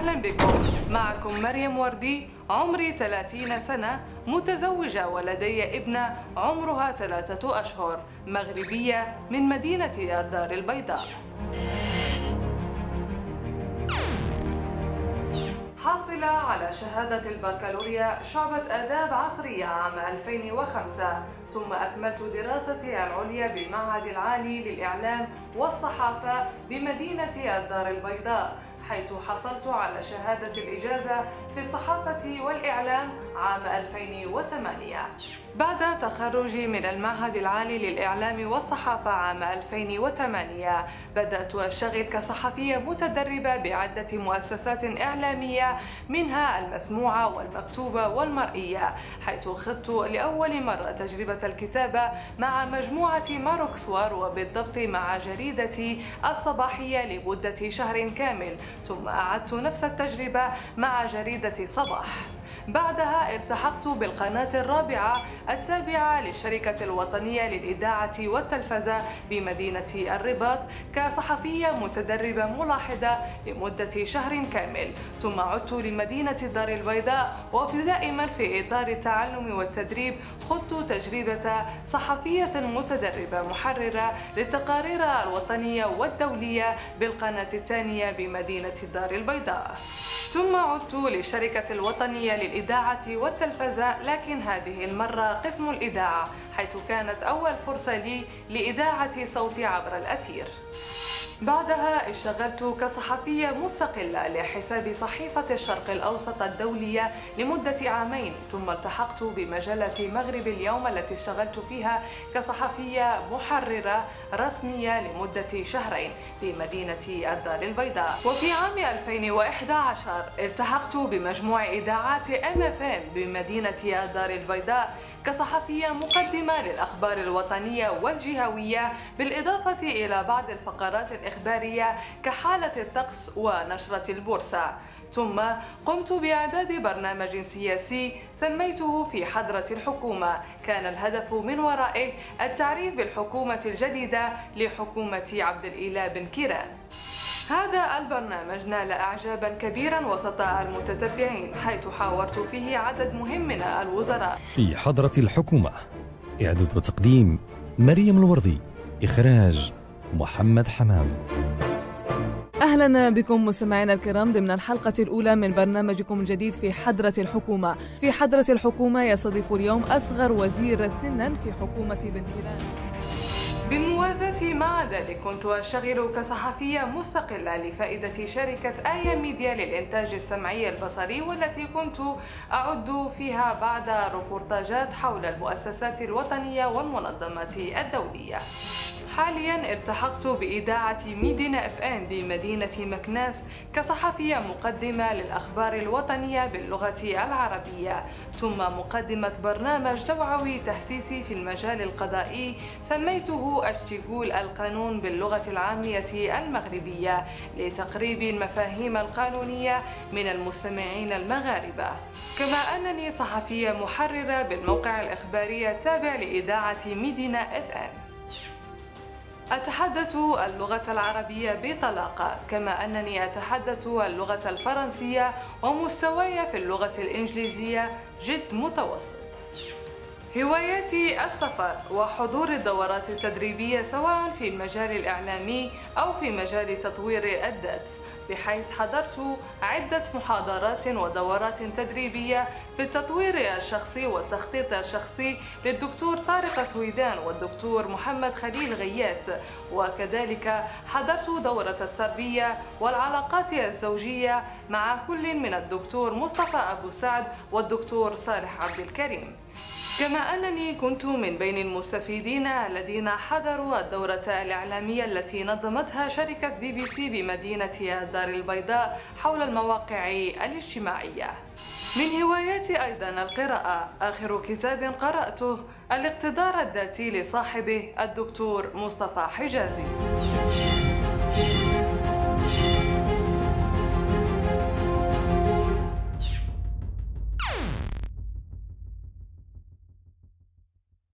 أهلا بكم. معكم مريم وردي، عمري 30 سنة، متزوجة ولدي ابنة عمرها 3 أشهر، مغربية من مدينة الدار البيضاء. حاصلة على شهادة البكالوريا شعبة آداب عصرية عام 2005، ثم أكملت دراستي العليا بالمعهد العالي للإعلام والصحافة بمدينة الدار البيضاء، حيث حصلت على شهادة الإجازة في الصحافة والإعلام عام 2008. بعد تخرجي من المعهد العالي للإعلام والصحافة عام 2008 بدأت أشتغل كصحفية متدربة بعدة مؤسسات إعلامية، منها المسموعة والمكتوبة والمرئية، حيث خضت لأول مرة تجربة الكتابة مع مجموعة ماركسوار وبالضبط مع جريدة الصباحية لمدة شهر كامل، ثم أعدت نفس التجربة مع جريدة صباح. بعدها التحقت بالقناة الرابعة التابعة للشركة الوطنية للإذاعة والتلفزة بمدينة الرباط كصحفية متدربة ملاحظة لمدة شهر كامل، ثم عدت لمدينة الدار البيضاء، وفي دائما في إطار التعلم والتدريب خضت تجربة صحفية متدربة محررة للتقارير الوطنية والدولية بالقناة الثانية بمدينة الدار البيضاء، ثم عدت للشركة الوطنية للإذاعة والتلفزة، لكن هذه المرة قسم الإذاعة، حيث كانت أول فرصة لي لإذاعة صوتي عبر الأثير. بعدها اشتغلت كصحفية مستقلة لحساب صحيفة الشرق الأوسط الدولية لمدة عامين، ثم التحقت بمجلة مغرب اليوم التي اشتغلت فيها كصحفية محررة رسمية لمدة شهرين في مدينة الدار البيضاء. وفي عام 2011 التحقت بمجموع إذاعات MFM بمدينة الدار البيضاء كصحفية مقدمة للأخبار الوطنية والجهوية، بالإضافة إلى بعض الفقرات الإخبارية كحالة الطقس ونشرة البورصة. ثم قمت بإعداد برنامج سياسي سميته في حضرة الحكومة، كان الهدف من ورائه التعريف بالحكومة الجديدة لحكومة عبد الاله بن كيران. هذا البرنامج نال إعجابا كبيرا وسط المتتبعين، حيث حاورت فيه عدد مهم من الوزراء. في حضرة الحكومة، إعداد وتقديم مريم الوردي، إخراج محمد حمام. أهلا بكم مستمعينا الكرام ضمن الحلقة الأولى من برنامجكم الجديد في حضرة الحكومة. في حضرة الحكومة يستضيف اليوم أصغر وزير سنا في حكومة بنكيران. بالموازاة مع ذلك كنت أشتغل كصحفية مستقلة لفائدة شركة اي ميديا للإنتاج السمعي البصري، والتي كنت أعد فيها بعض الريبورتاجات حول المؤسسات الوطنية والمنظمات الدولية. حاليا التحقت بإذاعة مدينة اف إم بمدينة مكناس كصحفية مقدمة للأخبار الوطنية باللغة العربية، ثم مقدمة برنامج توعوي تحسيسي في المجال القضائي سميته اشتغول القانون باللغة العامية المغربية لتقريب المفاهيم القانونية من المستمعين المغاربة. كما أنني صحفية محررة بالموقع الإخباري التابع لإذاعة مدينة اف إم. أتحدث اللغة العربية بطلاقة، كما أنني أتحدث اللغة الفرنسية، ومستواي في اللغة الإنجليزية جد متوسط. هوايتي السفر وحضور الدورات التدريبية سواء في المجال الإعلامي أو في مجال تطوير الذات، بحيث حضرت عدة محاضرات ودورات تدريبية في التطوير الشخصي والتخطيط الشخصي للدكتور طارق سويدان والدكتور محمد خليل غيات، وكذلك حضرت دورة التربية والعلاقات الزوجية مع كل من الدكتور مصطفى أبو سعد والدكتور صالح عبد الكريم. كما أنني كنت من بين المستفيدين الذين حضروا الدورة الإعلامية التي نظمتها شركة بي بي سي بمدينة الدار البيضاء حول المواقع الاجتماعية. من هواياتي أيضا القراءة، آخر كتاب قرأته الاقتدار الذاتي لصاحبه الدكتور مصطفى حجازي.